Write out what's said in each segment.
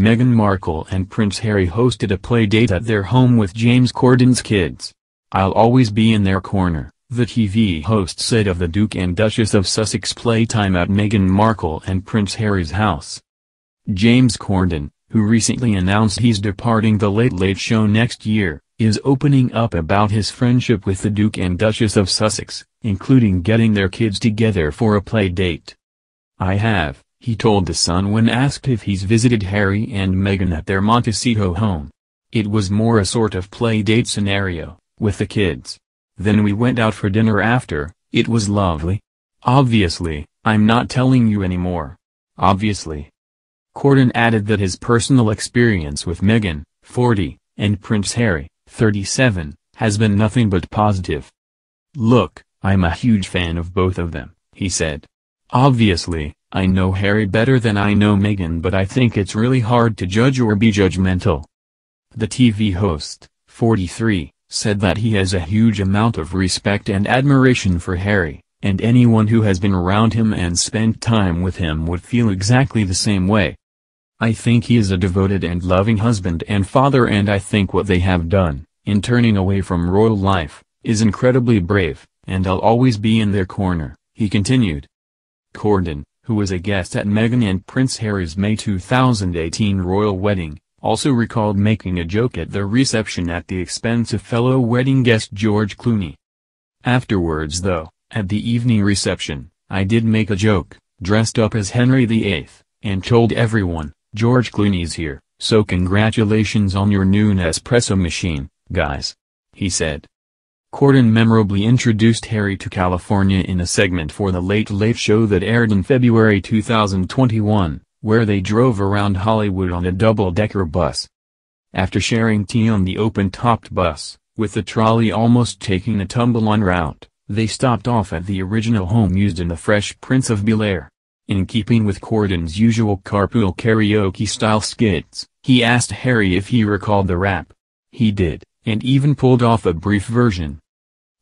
Meghan Markle and Prince Harry hosted a play date at their home with James Corden's kids. "I'll always be in their corner," the TV host said of the Duke and Duchess of Sussex playtime at Meghan Markle and Prince Harry's house. James Corden, who recently announced he's departing the Late Late Show next year, is opening up about his friendship with the Duke and Duchess of Sussex, including getting their kids together for a play date. "I have," he told The Sun when asked if he's visited Harry and Meghan at their Montecito home. "It was more a sort of play date scenario, with the kids. Then we went out for dinner after. It was lovely. Obviously, I'm not telling you anymore. Obviously." Corden added that his personal experience with Meghan, 40, and Prince Harry, 37, has been nothing but positive. "Look, I'm a huge fan of both of them," he said. "Obviously, I know Harry better than I know Meghan, but I think it's really hard to judge or be judgmental." The TV host, 43, said that he has a huge amount of respect and admiration for Harry, and anyone who has been around him and spent time with him would feel exactly the same way. "I think he is a devoted and loving husband and father, and I think what they have done, in turning away from royal life, is incredibly brave, and I'll always be in their corner," he continued. Corden, who was a guest at Meghan and Prince Harry's May 2018 royal wedding, also recalled making a joke at the reception at the expense of fellow wedding guest George Clooney. "Afterwards though, at the evening reception, I did make a joke, dressed up as Henry VIII, and told everyone, 'George Clooney's here, so congratulations on your new Nespresso machine, guys,'" he said. Corden memorably introduced Harry to California in a segment for the Late Late Show that aired in February 2021. Where they drove around Hollywood on a double-decker bus. After sharing tea on the open-topped bus, with the trolley almost taking a tumble en route, they stopped off at the original home used in The Fresh Prince of Bel-Air. In keeping with Corden's usual carpool karaoke-style skits, he asked Harry if he recalled the rap. He did, and even pulled off a brief version.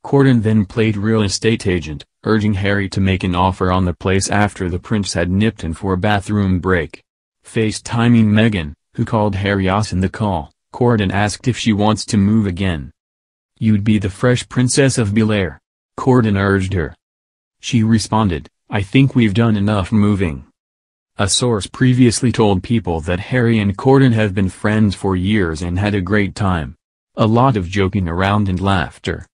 Corden then played real estate agent, urging Harry to make an offer on the place after the prince had nipped in for a bathroom break. FaceTiming Meghan, who called Harry ass in the call, Corden asked if she wants to move again. "You'd be the Fresh Princess of Bel-Air," Corden urged her. She responded, "I think we've done enough moving." A source previously told People that Harry and Corden have been friends for years and had a great time. "A lot of joking around and laughter.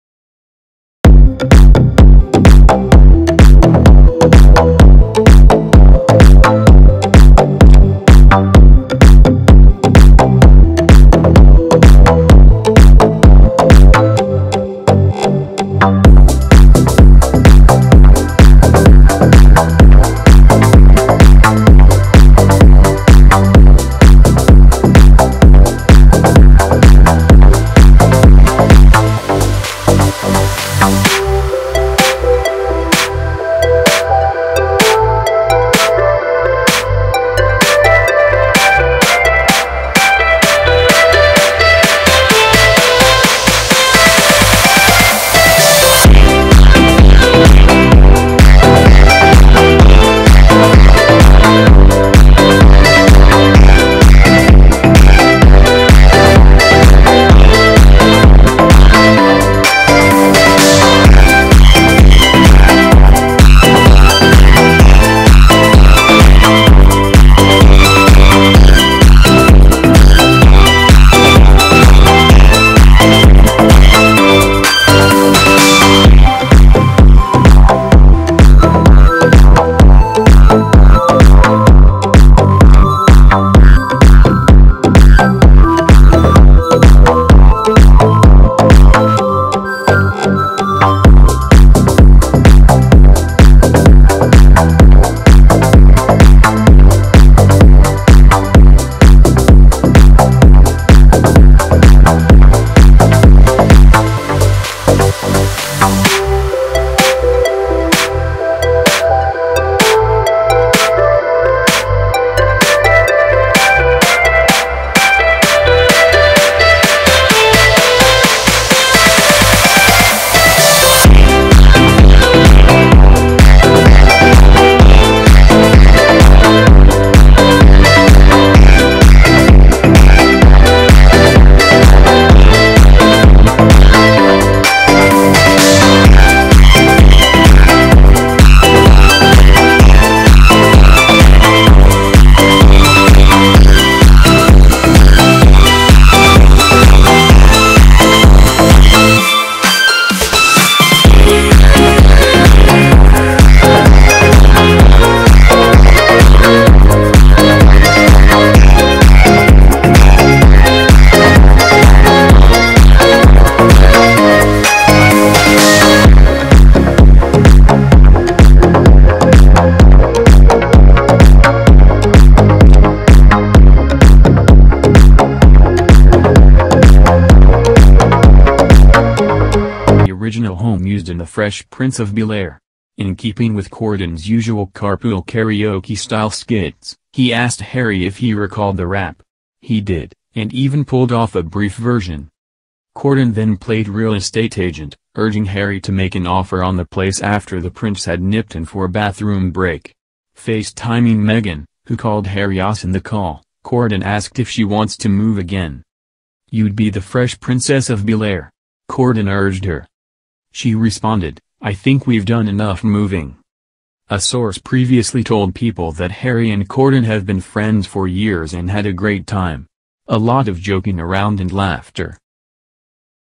The Fresh Prince of Bel-Air. In keeping with Corden's usual carpool karaoke-style skits, he asked Harry if he recalled the rap. He did, and even pulled off a brief version. Corden then played real estate agent, urging Harry to make an offer on the place after the prince had nipped in for a bathroom break. FaceTiming Meghan, who called Harry ass in the call, Corden asked if she wants to move again. "You'd be the fresh princess of Bel-Air," Corden urged her. She responded, "I think we've done enough moving." A source previously told People that Harry and Corden have been friends for years and had a great time. A lot of joking around and laughter.